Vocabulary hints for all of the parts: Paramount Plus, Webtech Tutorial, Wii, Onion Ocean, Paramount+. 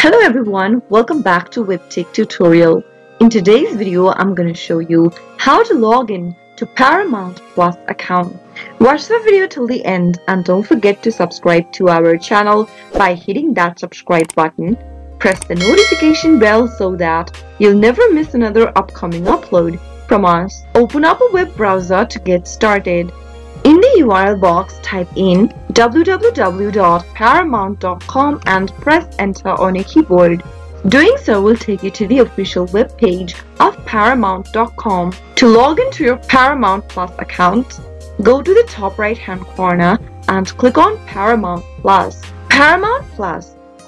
Hello everyone, welcome back to Webtech Tutorial. In today's video, I'm going to show you how to log in to Paramount+ account. Watch the video till the end and don't forget to subscribe to our channel by hitting that subscribe button. Press the notification bell so that you'll never miss another upcoming upload from us. Open up a web browser to get started. In the URL box, type in www.paramount.com and press enter on your keyboard. Doing so will take you to the official web page of paramount.com. To log into your Paramount+ account, go to the top right hand corner and click on Paramount+. Paramount+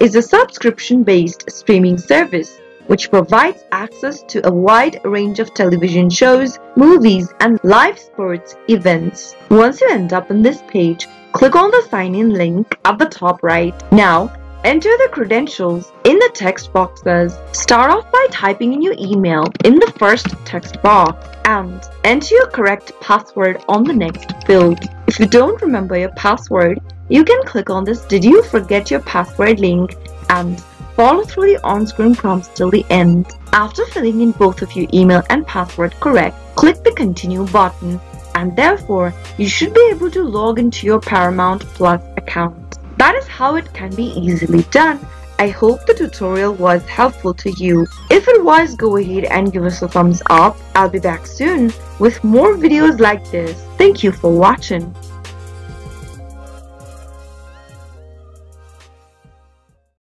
is a subscription-based streaming service which provides access to a wide range of television shows, movies, and live sports events. Once you end up on this page, click on the sign-in link at the top right. Now, enter the credentials in the text boxes. Start off by typing in your email in the first text box and enter your correct password on the next field. If you don't remember your password, you can click on this "Did you forget your password?" link and follow through the on-screen prompts till the end. After filling in both of your email and password correct, click the continue button and therefore you should be able to log into your Paramount+ account. That is how it can be easily done. I hope the tutorial was helpful to you. If it was, go ahead and give us a thumbs up. I'll be back soon with more videos like this. Thank you for watching.